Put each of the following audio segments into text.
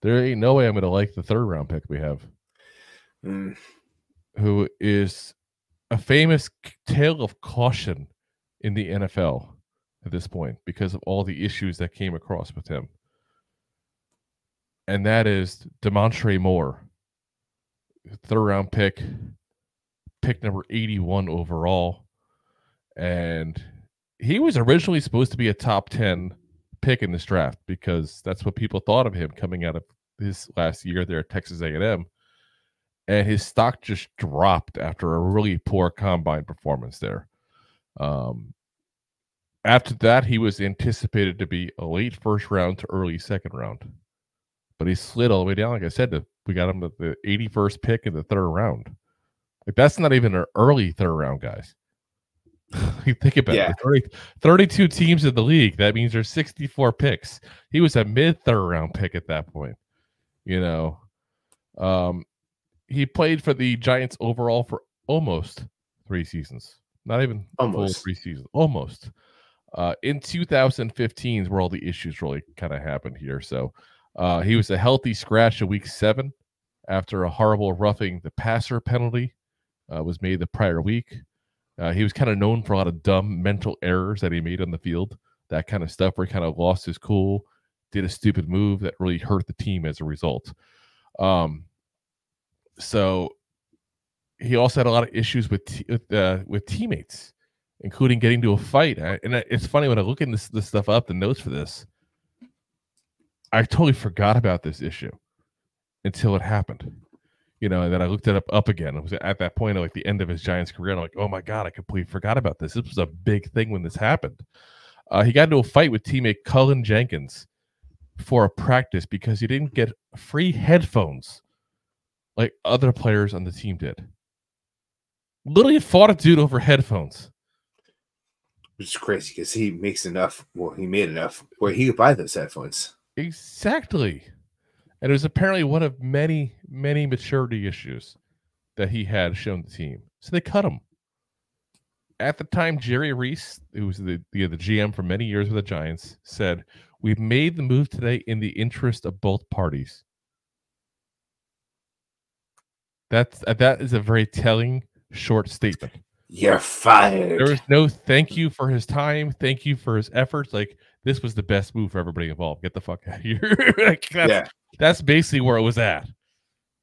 There ain't no way I'm going to like the third round pick we have, who is a famous tale of caution in the NFL at this point because of all the issues that came across with him. And that is DeMontre Moore, third round pick, pick number 81 overall. And he was originally supposed to be a top 10 pick in this draft because that's what people thought of him coming out of his last year there at Texas A&M. And his stock just dropped after a really poor combine performance there. After that, he was anticipated to be a late first round to early second round. But he slid all the way down. Like I said, we got him at the 81st pick in the third round. Like, that's not even an early third round, guys. You think about it. 32 teams in the league. That means there's 64 picks. He was a mid-third round pick at that point. You know, he played for the Giants overall for almost three seasons. Not even almost full three seasons. Almost. In 2015 is where all the issues really kind of happened here. So he was a healthy scratch in week 7 after a horrible roughing the passer penalty was made the prior week. He was kind of known for a lot of dumb mental errors that he made on the field. That kind of stuff where he kind of lost his cool, did a stupid move that really hurt the team as a result. So he also had a lot of issues with teammates, including getting to a fight. And it's funny when I look in this stuff up, the notes for this, I totally forgot about this issue until it happened. You know, and then I looked it up again. It was at that point, like the end of his Giants career, and I'm like, oh my God, I completely forgot about this. This was a big thing when this happened. He got into a fight with teammate Cullen Jenkins for a practice because he didn't get free headphones like other players on the team did. Literally fought a dude over headphones. Which is crazy because he makes enough, well, he made enough where he could buy those headphones. Exactly. And it was apparently one of many, many maturity issues that he had shown the team. So they cut him. At the time, Jerry Reese, who was the GM for many years with the Giants, said, "We've made the move today in the interest of both parties." That is a very telling short statement. You're fired. There was no thank you for his time. Thank you for his efforts. Like, this was the best move for everybody involved. Get the fuck out of here. Like, that's basically where it was at.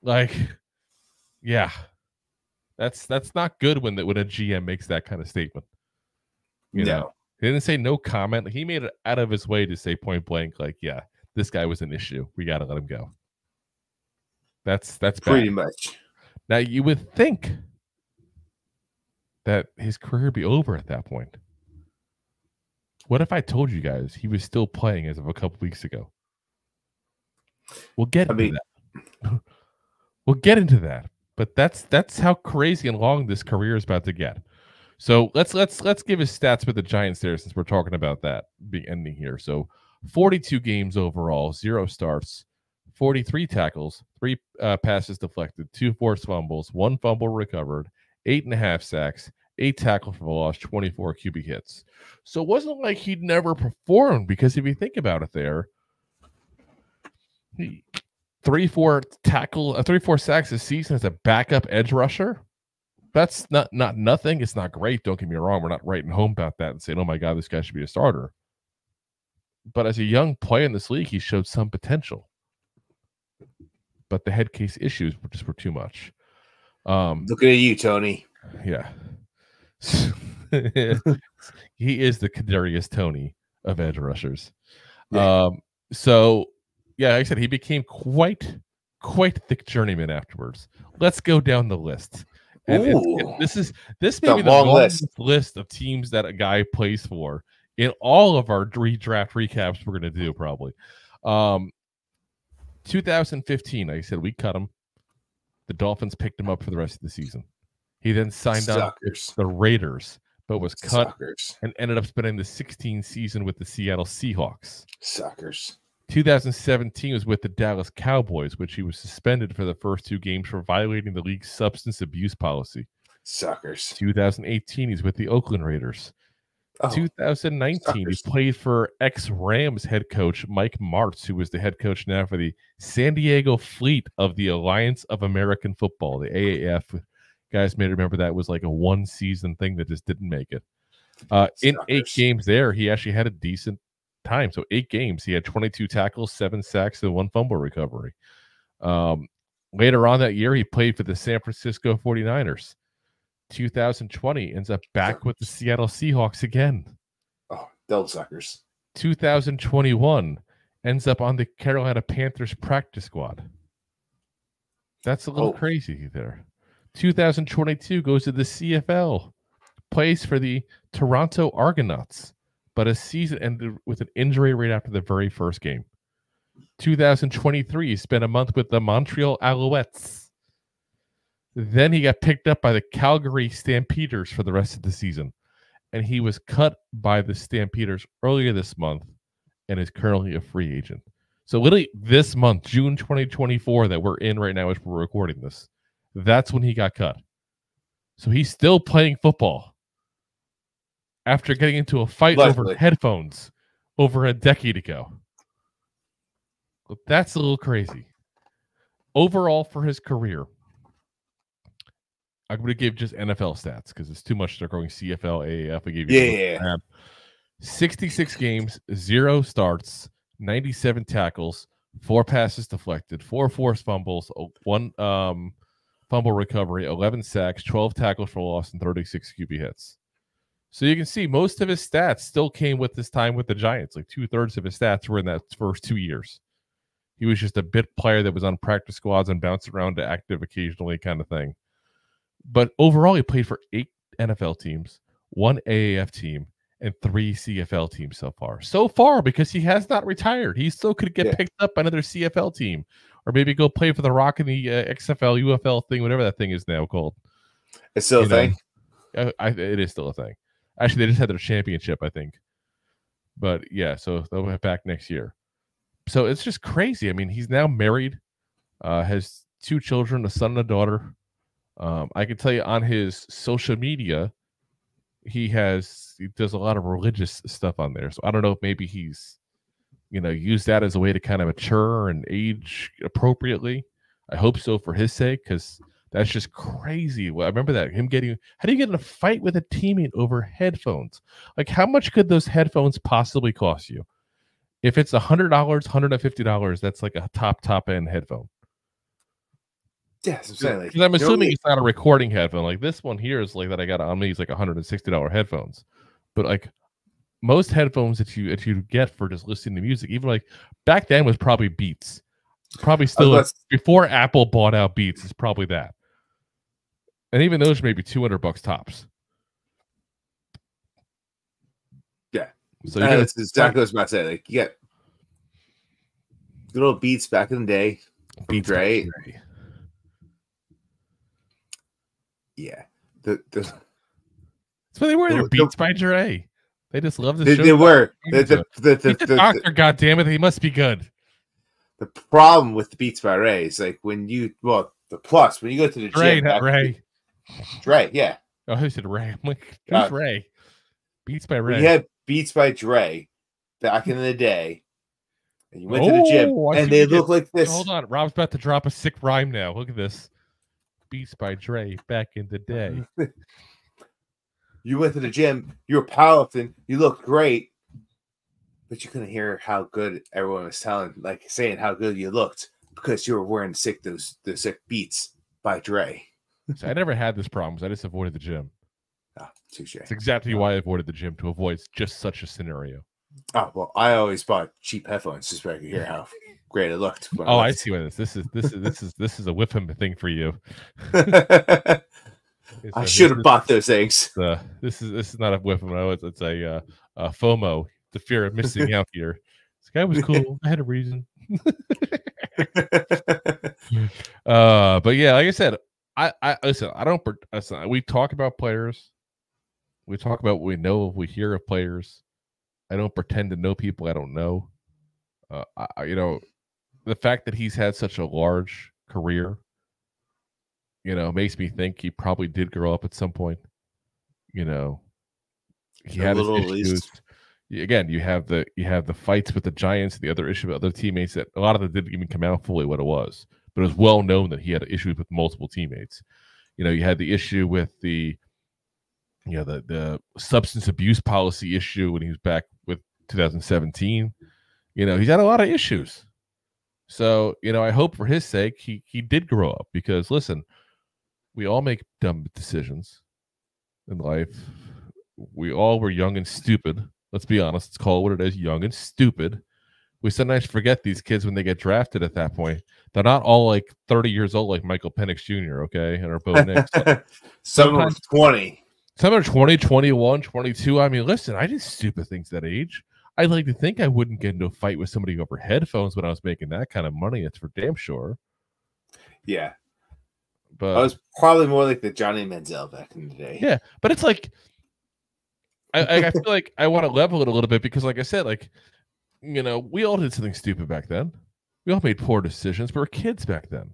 Like, yeah, that's not good when a GM makes that kind of statement. You know, he didn't say no comment. He made it out of his way to say point blank, like, yeah, this guy was an issue. We got to let him go. That's pretty much. Now you would think that his career would be over at that point. What if I told you guys he was still playing as of a couple weeks ago? We'll get into that. We'll get into that. But that's how crazy and long this career is about to get. So let's give his stats with the Giants there, since we're talking about that being ending here. So 42 games overall, 0 starts, 43 tackles, 3 passes deflected, 2 forced fumbles, 1 fumble recovered, 8.5 sacks, 8 tackles for a loss, 24 QB hits. So it wasn't like he'd never performed, because if you think about it there, 3-4 sacks this season as a backup edge rusher, that's not nothing. It's not great. Don't get me wrong. We're not writing home about that and saying, oh my God, this guy should be a starter. But as a young player in this league, he showed some potential. But the head case issues just were too much. Looking at you, Tony. Yeah. He is the Kadarius Toney of edge rushers. Yeah. So, yeah, like I said, he became quite thick journeyman afterwards. Let's go down the list. And this may be the longest list of teams that a guy plays for in all of our redraft recaps we're going to do probably. 2015, like I said, we cut him. The Dolphins picked him up for the rest of the season. He then signed on with the Raiders, but was cut and ended up spending the 16th season with the Seattle Seahawks. 2017 was with the Dallas Cowboys, which he was suspended for the first 2 games for violating the league's substance abuse policy. 2018, he's with the Oakland Raiders. 2019, he played for ex-Rams head coach Mike Martz, who was the head coach now for the San Diego Fleet of the Alliance of American Football, the AAF. Guys may remember that was like a one-season thing that just didn't make it. In 8 games there, he actually had a decent time. So 8 games, he had 22 tackles, 7 sacks, and 1 fumble recovery. Later on that year, he played for the San Francisco 49ers. 2020 ends up back with the Seattle Seahawks again. Oh, they'll suckers. 2021 ends up on the Carolina Panthers practice squad. That's a little crazy there. 2022 goes to the CFL, plays for the Toronto Argonauts, but a season ended with an injury right after the very first game. 2023, he spent a month with the Montreal Alouettes. Then he got picked up by the Calgary Stampeders for the rest of the season, and he was cut by the Stampeders earlier this month and is currently a free agent. So literally this month, June 2024, that we're in right now as we're recording this, that's when he got cut. So he's still playing football after getting into a fight over headphones over a decade ago. Well, that's a little crazy. Overall, for his career, I'm going to give just NFL stats because it's too much. They're going CFL, AAF. I gave you 66 games, 0 starts, 97 tackles, 4 passes deflected, 4 forced fumbles, 1 fumble recovery, 11 sacks, 12 tackles for loss, and 36 QB hits. So you can see most of his stats still came with his time with the Giants. Like 2/3 of his stats were in that first 2 years. He was just a bit player that was on practice squads and bounced around to active occasionally kind of thing. But overall, he played for 8 NFL teams, 1 AAF team, and 3 CFL teams so far. So far, because he has not retired. He still could get picked up by another CFL team or maybe go play for the Rock in the XFL, UFL thing, whatever that thing is now called. It's still a thing? It is still a thing. Actually, they just had their championship, I think. But yeah, so they'll have back next year. So it's just crazy. I mean, he's now married, has 2 children, a son and a daughter. I can tell you on his social media, he does a lot of religious stuff on there. So I don't know if maybe he's, used that as a way to kind of mature and age appropriately. I hope so for his sake, because that's just crazy. Well, I remember that how do you get in a fight with a teammate over headphones? Like, how much could those headphones possibly cost you? If it's $100, $150, that's like a top end headphone. Yes, exactly. Because I'm assuming it's not a recording headphone. Like this one here is like that I got on me is like $160 headphones. But like most headphones that you get for just listening to music, even like back then was probably Beats. Probably still before Apple bought out Beats, it's probably that. And even those may be $200 tops. So that's exactly what I was about to say. Like, you got good old Beats back in the day. Beats, right? Yeah. That's what they were. They're Beats by Dre. They just love the show. They were. The doctor, goddammit, he must be good. The problem with the Beats by Dre is like when you go to the Dre, gym. Not Ray. Dre, yeah. Oh, who said Ray? I'm like, who's Ray? Beats by Dre. Yeah. Beats by Dre back in the day. And you went to the gym and they look like this. Hold on. Rob's about to drop a sick rhyme now. Look at this. Beats by Dre back in the day. You went to the gym. You were powerlifting. You looked great. But you couldn't hear how good everyone was saying how good you looked because you were wearing those sick Beats by Dre. So I never had this problem. So I just avoided the gym. That's exactly why I avoided the gym, to avoid just such a scenario. Oh well, I always bought cheap headphones just so I could hear how great it looked. Oh, I see what it is. This is a whiffing thing for you. I should have bought those things. This is not a whiffing. It's a FOMO, the fear of missing out here. This guy was cool. I had a reason. But yeah, like I said, I listen. I don't. Listen, we talk about players. We talk about what we know, we hear of players. I don't pretend to know people I don't know. The fact that he's had such a large career, makes me think he probably did grow up at some point. He had his issues. Again, you have the fights with the Giants and the other issue with other teammates that a lot of them didn't even come out fully what it was, but it was well known that he had issues with multiple teammates. You know, you had the issue with the, you know, the substance abuse policy issue when he was back with 2017. You know, he's had a lot of issues. So, you know, I hope for his sake he did grow up, because listen, we all make dumb decisions in life. We all were young and stupid. Let's be honest. Let's call it what it is, young and stupid. We sometimes forget these kids when they get drafted at that point. They're not all like 30 years old like Michael Penix Jr., okay? And our Bo Nix. Some are 20. Some are 20, 21, 22. I mean, listen, I did stupid things that age. I'd like to think I wouldn't get into a fight with somebody over headphones when I was making that kind of money. That's for damn sure. Yeah. But I was probably more like the Johnny Manziel back in the day. Yeah, but it's like... I feel like I want to level it a little bit, because like I said, like, you know, we all did something stupid back then. We all made poor decisions. We were kids back then.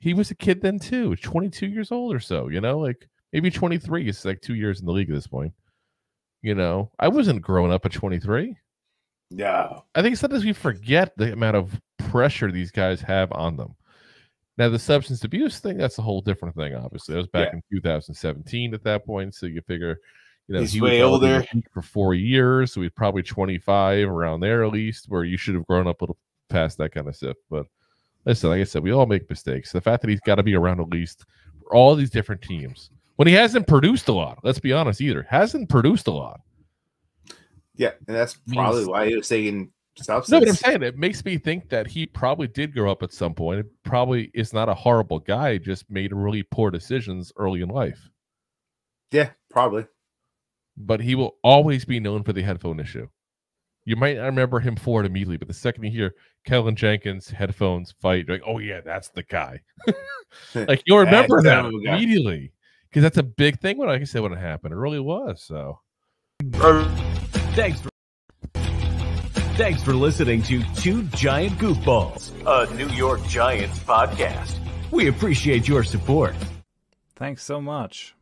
He was a kid then too, 22 years old or so, you know, like maybe 23. It's like 2 years in the league at this point. You know, I wasn't growing up at 23. No. I think sometimes we forget the amount of pressure these guys have on them. Now, the substance abuse thing, that's a whole different thing, obviously. That was back in 2017 at that point, so you figure... You know, he's way older for 4 years, so he's probably 25 around there at least, where you should have grown up a little past that kind of stuff. But listen, like I said, we all make mistakes. The fact that he's got to be around at least for all these different teams when he hasn't produced a lot, let's be honest, either hasn't produced a lot. Yeah, and that's probably why he was taking substance. No, but I'm saying it makes me think that he probably did grow up at some point. It probably is not a horrible guy, just made really poor decisions early in life. Yeah, probably. But he will always be known for the headphone issue. You might not remember him for it immediately, but the second you hear Cullen Jenkins, headphones, fight, you're like, oh yeah, that's the guy. Like, you'll remember that immediately, because that's a big thing when I said when it happened. It really was. So thanks for listening to 2 Giant Goofballs, a New York Giants podcast. We appreciate your support. Thanks so much.